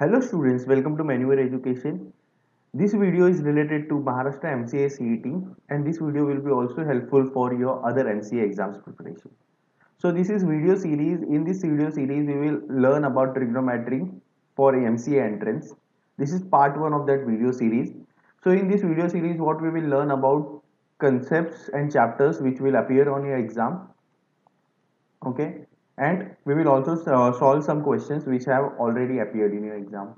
Hello students, welcome to Manoeuvre Education. This video is related to Maharashtra MCA CET and this video will be also helpful for your other MCA exams preparation. So this is video series. In this video series we will learn about trigonometry for MCA entrance. This is part 1 of that video series. So in this video series what we will learn about concepts and chapters which will appear on your exam. Okay. And we will also solve some questions which have already appeared in your exam.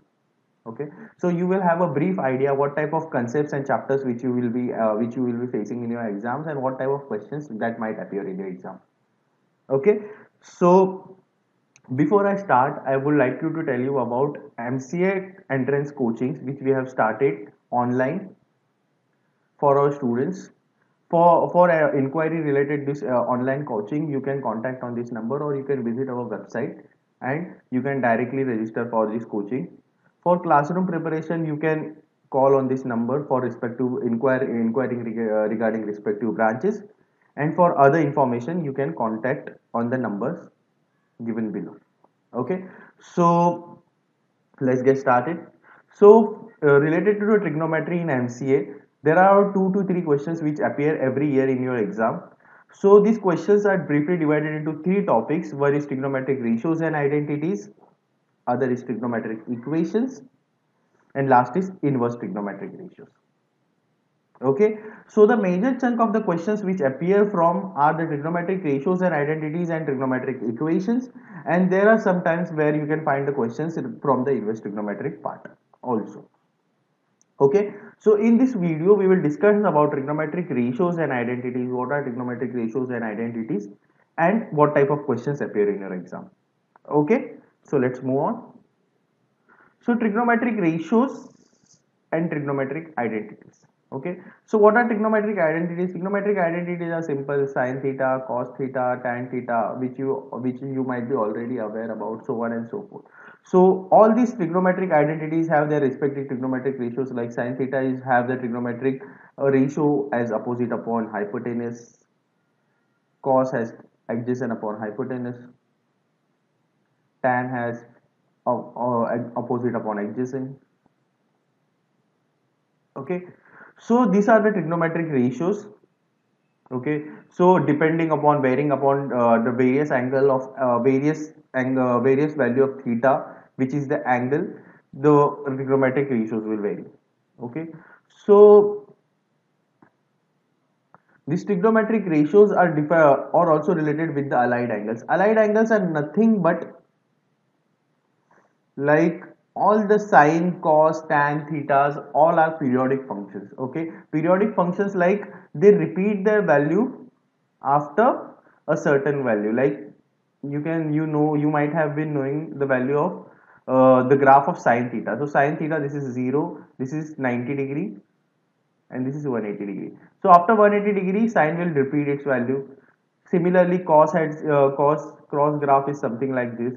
Okay, so you will have a brief idea what type of concepts and chapters which you will be facing in your exams and what type of questions that might appear in your exam. Okay, so before I start, I would like to tell you about MCA entrance coachings which we have started online for our students. For inquiry related this online coaching, you can contact on this number or you can visit our website and you can directly register for this coaching. For classroom preparation, you can call on this number for respective inquiry regarding respective branches, and for other information you can contact on the numbers given below. Okay, so let's get started. So related to trigonometry in MCA, there are 2 to 3 questions which appear every year in your exam. So these questions are briefly divided into 3 topics. One is trigonometric ratios and identities, other is trigonometric equations, and last is inverse trigonometric ratios. Okay, so the major chunk of the questions which appear from are the trigonometric ratios and identities and trigonometric equations, and there are sometimes where you can find the questions from the inverse trigonometric part also. Okay, so in this video we will discuss about trigonometric ratios and identities, what are trigonometric ratios and identities, and what type of questions appear in your exam. Okay, so let's move on. So trigonometric ratios and trigonometric identities. Okay, so what are trigonometric identities? Trigonometric identities are simple: sine theta, cos theta, tan theta, which you might be already aware about, so on and so forth. So all these trigonometric identities have their respective trigonometric ratios, like sine theta have the trigonometric ratio as opposite upon hypotenuse, cos has adjacent upon hypotenuse, tan has opposite upon adjacent. Okay, so these are the trigonometric ratios. Okay, so depending upon the various angle of various value of theta, which is the angle, the trigonometric ratios will vary. Okay, so these trigonometric ratios are also related with the allied angles. Allied angles are nothing but like all the sine, cos, tan, thetas, all are periodic functions. Okay, periodic functions, like they repeat their value after a certain value. Like you might have been knowing the value of the graph of sine theta. So sine theta, this is 0, this is 90 degree, and this is 180 degree. So after 180 degree sine will repeat its value. Similarly cos has cross graph is something like this.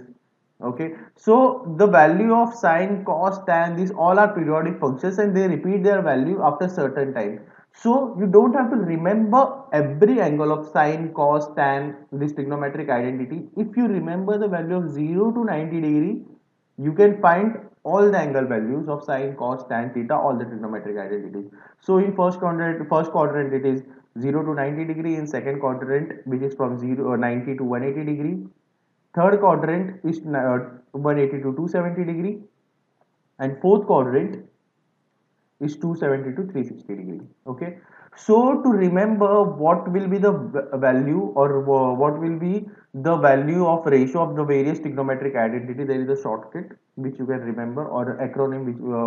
Okay, so the value of sine, cos, tan, these all are periodic functions and they repeat their value after certain time. So you don't have to remember every angle of sine, cos, tan, this trigonometric identity. If you remember the value of 0 to 90 degree, you can find all the angle values of sine, cos, tan, theta, all the trigonometric identities. So in first quadrant it is 0 to 90 degree, in second quadrant which is from 90 to 180 degree. Third quadrant is 180 to 270 degree, and fourth quadrant is 270 to 360 degree. Okay, so to remember what will be the value or what will be the value of ratio of the various trigonometric identity, there is a shortcut which you can remember, or acronym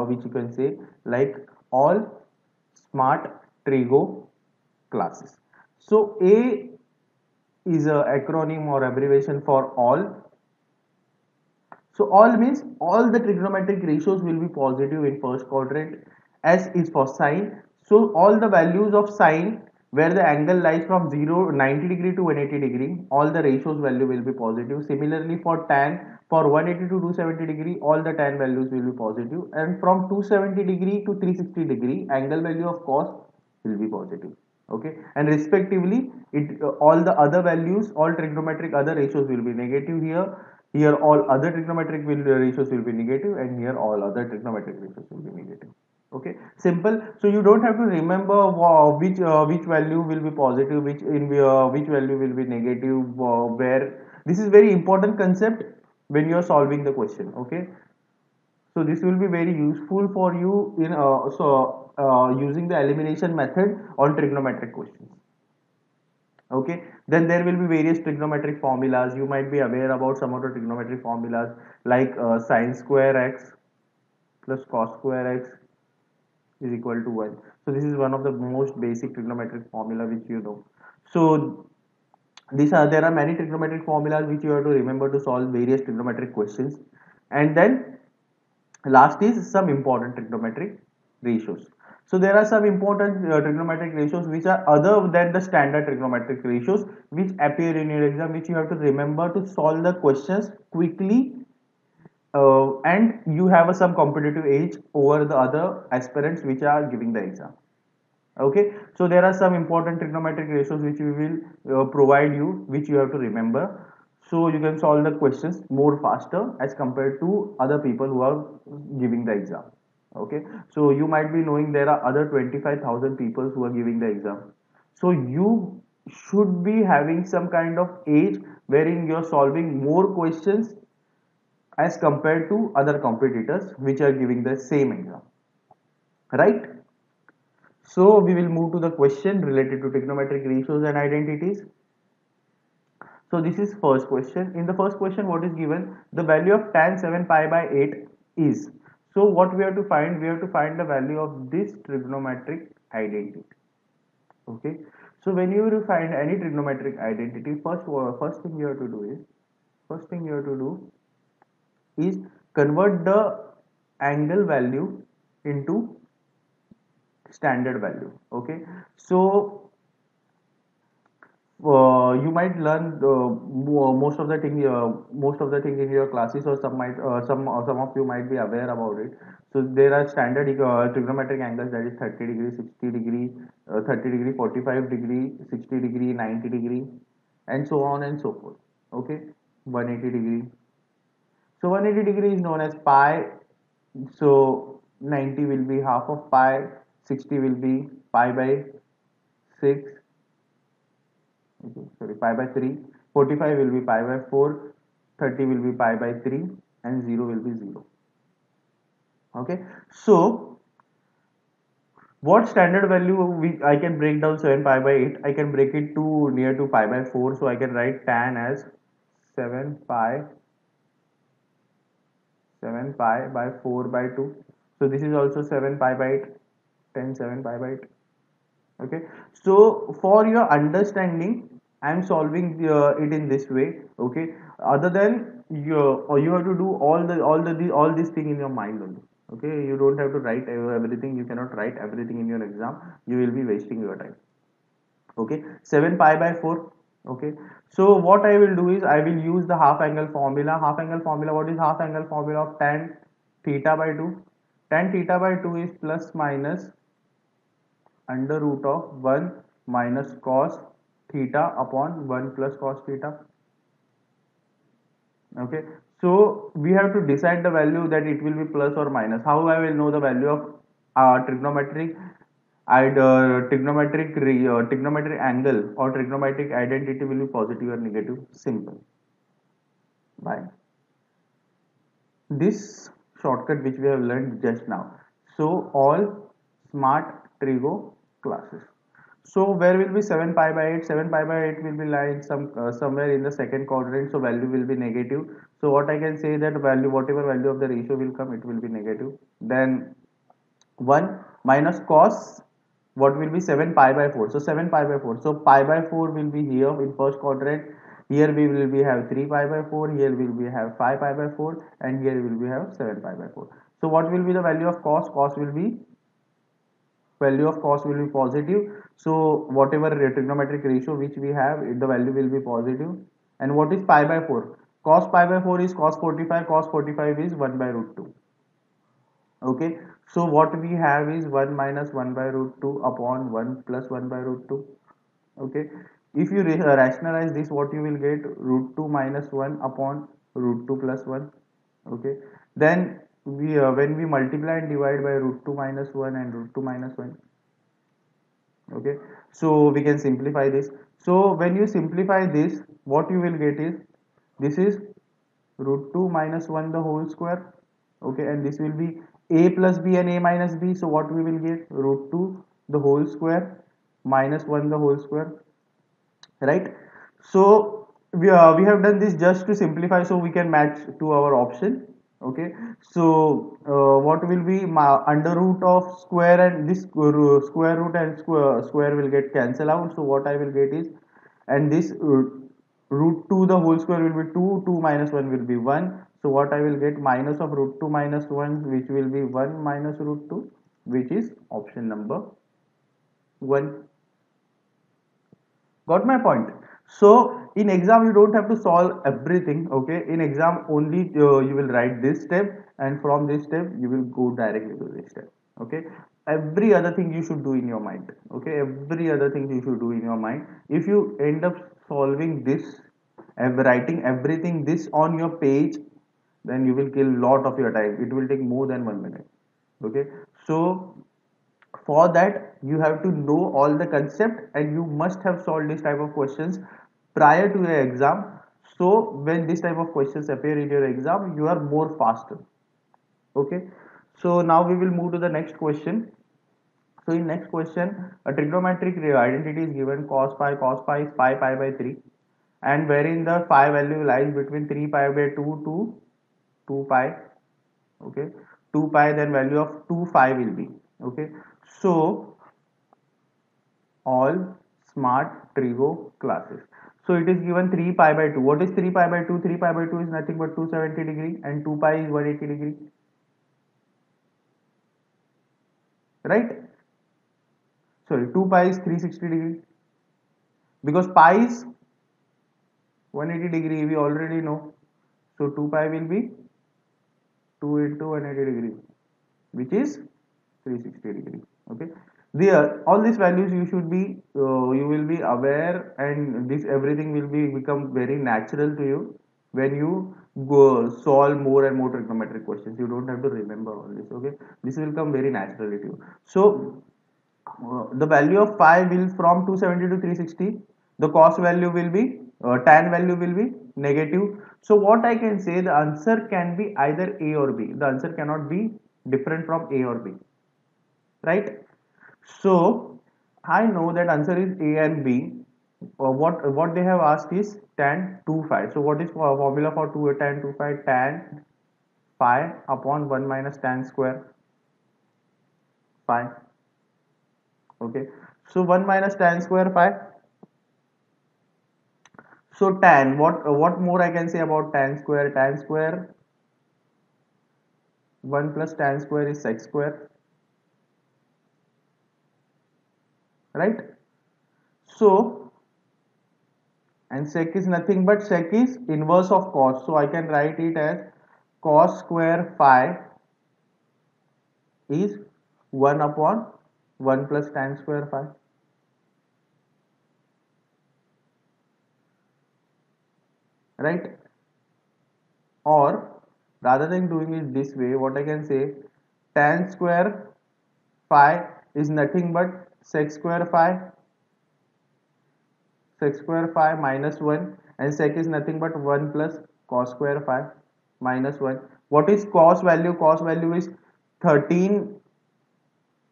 which you can say, like all smart trigo classes. So A is an acronym or abbreviation for all. So all means all the trigonometric ratios will be positive in first quadrant, as is for sine. So all the values of sine where the angle lies from 90 degree to 180 degree, all the ratios value will be positive. Similarly for tan, for 180 to 270 degree, all the tan values will be positive, and from 270 degree to 360 degree, angle value of cos will be positive. Okay, and respectively all the other values, all trigonometric other ratios will be negative here. Here all other trigonometric ratios will be negative, and here all other trigonometric ratios will be negative. Okay, simple. So you don't have to remember which value will be positive, which value will be negative, where. This is very important concept when you are solving the question. Okay, so this will be very useful for you in using the elimination method on trigonometric questions. Okay, then there will be various trigonometric formulas. You might be aware about some of the trigonometric formulas like sine square x plus cos square x is equal to 1. So this is one of the most basic trigonometric formula which you know. So there are many trigonometric formulas which you have to remember to solve various trigonometric questions. And then last is some important trigonometric ratios. So there are some important trigonometric ratios which are other than the standard trigonometric ratios which appear in your exam, which you have to remember to solve the questions quickly, and you have some competitive edge over the other aspirants which are giving the exam. Okay, so there are some important trigonometric ratios which we will provide you, which you have to remember, so you can solve the questions more faster as compared to other people who are giving the exam. Okay, so you might be knowing there are other 25,000 people who are giving the exam, so you should be having some kind of edge wherein you are solving more questions as compared to other competitors which are giving the same exam, right? So we will move to the question related to trigonometric ratios and identities. So this is first question. In the first question, what is given? The value of tan 7 pi by 8 is. So what we have to find? We have to find the value of this trigonometric identity. Okay. So when you find any trigonometric identity, first thing you have to do is convert the angle value into standard value. Okay, so you might learn most of the things in your classes, or some of you might be aware about it. So there are standard trigonometric angles, that is 30 degree, 60 degree, 30 degree, 45 degree, 60 degree, 90 degree, and so on and so forth. Okay, 180 degree. So 180 degree is known as pi. So 90 will be half of pi. 60 will be pi by 6, okay, sorry, pi by 3, 45 will be pi by 4, 30 will be pi by 3, and 0 will be 0. Okay, so what standard value I can break down 7 pi by 8? I can break it to near to pi by 4, so I can write tan as 7 pi by 4 by 2. So this is also 7 pi by 8. 7 pi by 8. Okay, so for your understanding I am solving it in this way. Okay, other than you have to do all this thing in your mind only. Okay, you don't have to write everything. You cannot write everything in your exam, you will be wasting your time. Okay, 7 pi by 4. Okay, so what I will do is I will use the half angle formula. Half angle formula, what is half angle formula of tan theta by 2? Tan theta by 2 is plus minus under root of 1 minus cos theta upon 1 plus cos theta. Okay, so we have to decide the value that it will be plus or minus. How I will know the value of trigonometric angle or trigonometric identity will be positive or negative? Simple. Bye. This shortcut which we have learned just now. So all smart trigo classes. So where will be 7 pi by 8? 7 pi by 8 will be lying somewhere in the second quadrant, so value will be negative. So what I can say that value, whatever value of the ratio will come, it will be negative. Then 1 minus cos, what will be 7 pi by 4? So 7 pi by 4. So pi by 4 will be here in first quadrant. Here we will be have 3 pi by 4, here we will be have 5 pi by 4, and here we will be have 7 pi by 4. So what will be the value of cos? Value of cos will be positive. So whatever trigonometric ratio which we have, the value will be positive. And what is pi by 4? Cos pi by 4 is cos 45. Cos 45 is 1 by root 2. Okay. So what we have is 1 minus 1 by root 2 upon 1 plus 1 by root 2. Okay. If you rationalize this, what you will get? Root 2 minus 1 upon root 2 plus 1. Okay, then we when we multiply and divide by root 2 minus 1 and root 2 minus 1. Okay, so we can simplify this. So when you simplify this, what you will get is this is root 2 minus 1 the whole square. Okay, and this will be a plus b and a minus b. So what we will get? Root 2 the whole square minus 1 the whole square, right? So we have done this just to simplify, so we can match to our option. Okay, so what will be under root of square, and this square root and square will get cancel out. So what I will get is, and this root 2 the whole square will be 2, 2 minus 1 will be 1. So what I will get? Minus of root 2 minus 1, which will be 1 minus root 2, which is option number 1. Got my point? So in exam you don't have to solve everything. Okay, in exam only you will write this step, and from this step you will go directly to this step. Okay, every other thing you should do in your mind. Okay, every other thing you should do in your mind. If you end up solving this and writing everything this on your page, then you will kill lot of your time. It will take more than 1 minute. Okay, so for that you have to know all the concept, and you must have solved this type of questions prior to your exam. So when this type of questions appear in your exam, you are more faster. Okay, so now we will move to the next question. So in next question, a trigonometric identity is given. Cos pi is pi pi by 3, and wherein the phi value lies between 3 pi by 2 to 2 pi. Okay, 2 pi, then value of 2 phi will be. Okay, so all smart trigo classes. So it is given 3 pi by 2. What is 3 pi by 2? 3 pi by 2 is nothing but 270 degree, and 2 pi is 180 degree. Right? Sorry, 2 pi is 360 degree. Because pi is 180 degree, we already know. So 2 pi will be 2 into 180 degree, which is 360 degree. Okay. There, all these values you should be, you will be aware, and this everything will become very natural to you when you go solve more and more trigonometric questions. You don't have to remember all this. Okay, this will come very naturally to you. So the value of phi will from 270 to 360. The cos value will be tan value will be negative. So what I can say, the answer can be either A or B. The answer cannot be different from A or B. Right? So I know that answer is A and B. What they have asked is tan 2 phi. So what is formula for tan 2 phi? Tan phi upon 1 minus tan square phi. Okay. So 1 minus tan square phi. So tan, what more I can say about tan square? Tan square 1 plus tan square is sec square. Right? So, and sec is nothing but sec is inverse of cos. So I can write it as cos square phi is 1 upon 1 plus tan square phi. Right? Or rather than doing it this way, what I can say, tan square phi is nothing but sec square phi minus 1, and sec is nothing but 1 plus cos square phi minus 1. What is cos value? Cos value is 13,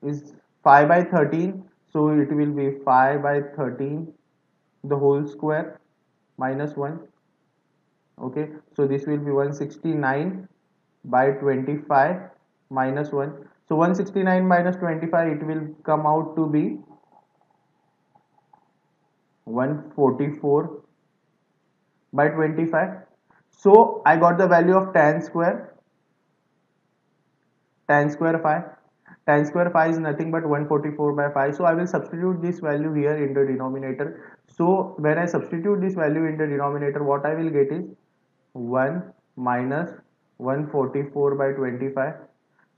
is phi by 13. So it will be phi by 13 the whole square minus 1. Okay, so this will be 169 by 25 minus 1. So 169 minus 25, it will come out to be 144 by 25. So I got the value of tan square phi. Tan square phi is nothing but 144 by 5. So I will substitute this value here in the denominator. So when I substitute this value in the denominator, what I will get is 1 minus 144 by 25.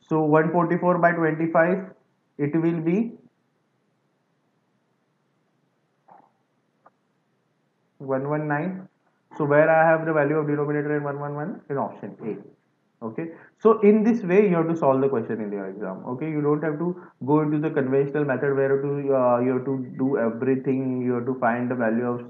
So 144 by 25, it will be 119 So where I have the value of denominator in 111 in option A. Okay. So in this way you have to solve the question in your exam. Okay. You don't have to go into the conventional method where you have to do everything. You have to find the value of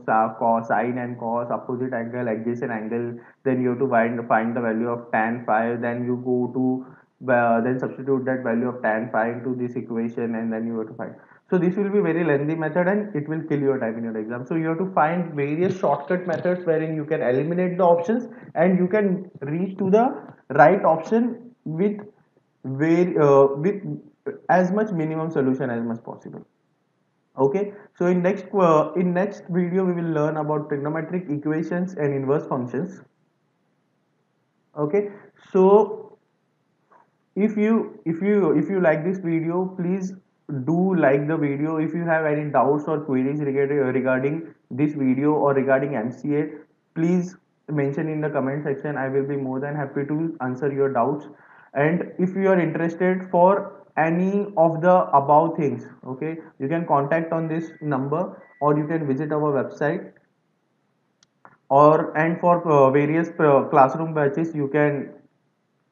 sine and cos, opposite angle, adjacent angle. Then you have to find the value of tan phi. Then you go to then substitute that value of tan phi into this equation and then you have to find. So this will be very lengthy method and it will kill your time in your exam. So you have to find various shortcut methods wherein you can eliminate the options and you can reach to the right option with as much minimum solution as much possible. Okay, so in next video we will learn about trigonometric equations and inverse functions. Okay, so if you like this video, please do like the video. If you have any doubts or queries regarding this video or regarding MCA, please mention in the comment section. I will be more than happy to answer your doubts. And if you are interested for any of the above things, okay, you can contact on this number or you can visit our website. And for various classroom batches, you can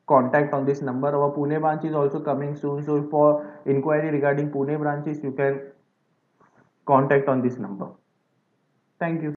contact on this number. Our Pune branch is also coming soon, so for inquiry regarding Pune branches you can contact on this number. Thank you.